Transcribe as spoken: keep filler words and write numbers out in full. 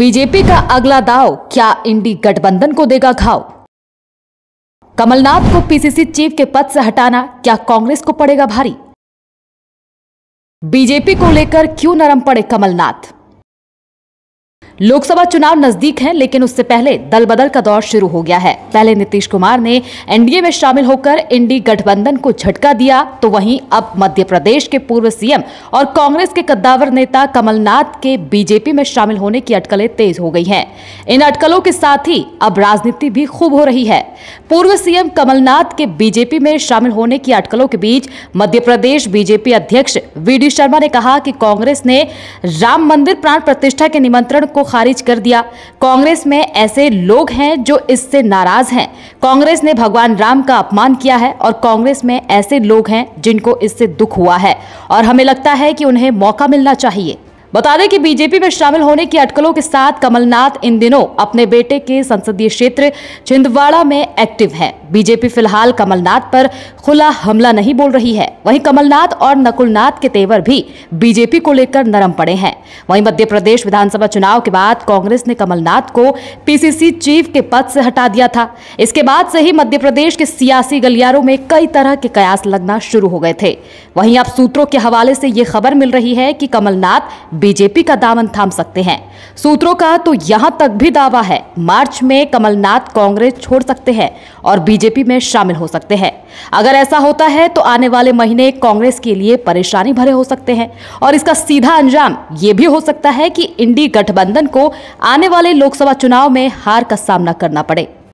BJP का अगला दाव, क्या इंडी गठबंधन को देगा घाव? कमलनाथ को पीसीसी चीफ के पद से हटाना, क्या कांग्रेस को पड़ेगा भारी? बीजेपी को लेकर क्यों नरम पड़े कमलनाथ? लोकसभा चुनाव नजदीक हैं, लेकिन उससे पहले दल बदल का दौर शुरू हो गया है। पहले नीतीश कुमार ने एनडीए में शामिल होकर इंडी गठबंधन को झटका दिया, तो वहीं अब मध्य प्रदेश के पूर्व सीएम और कांग्रेस के कद्दावर नेता कमलनाथ के बीजेपी में शामिल होने की अटकलें तेज हो गई हैं। इन अटकलों के साथ ही अब राजनीति भी खूब हो रही है। पूर्व सीएम कमलनाथ के बीजेपी में शामिल होने की अटकलों के बीच मध्य प्रदेश बीजेपी अध्यक्ष वी डी शर्मा ने कहा कि कांग्रेस ने राम मंदिर प्राण प्रतिष्ठा के निमंत्रण को खारिज कर दिया। कांग्रेस में ऐसे लोग हैं जो इससे नाराज हैं। कांग्रेस ने भगवान राम का अपमान किया है और कांग्रेस में ऐसे लोग हैं जिनको इससे दुख हुआ है और हमें लगता है कि उन्हें मौका मिलना चाहिए। बता दें कि बीजेपी में शामिल होने की अटकलों के साथ कमलनाथ इन दिनों अपने बेटे के संसदीय क्षेत्र छिंदवाड़ा में एक्टिव हैं। बीजेपी फिलहाल कमलनाथ पर खुला हमला नहीं बोल रही है। वहीं कमलनाथ और नकुलनाथ के तेवर भी बीजेपी को लेकर नरम पड़े हैं। वहीं मध्य प्रदेश विधानसभा चुनाव के बाद कांग्रेस ने कमलनाथ को पीसीसी चीफ के पद से हटा दिया था। इसके बाद से ही मध्य प्रदेश के सियासी गलियारों में कई तरह के कयास लगना शुरू हो गए थे। वहीं अब सूत्रों के हवाले से ये खबर मिल रही है कि कमलनाथ बीजेपी का दामन थाम सकते हैं। सूत्रों का तो यहां तक भी दावा है, मार्च में कमलनाथ कांग्रेस छोड़ सकते हैं और बीजेपी में शामिल हो सकते हैं। अगर ऐसा होता है तो आने वाले महीने कांग्रेस के लिए परेशानी भरे हो सकते हैं और इसका सीधा अंजाम ये भी हो सकता है कि इंडी गठबंधन को आने वाले लोकसभा चुनाव में हार का सामना करना पड़े।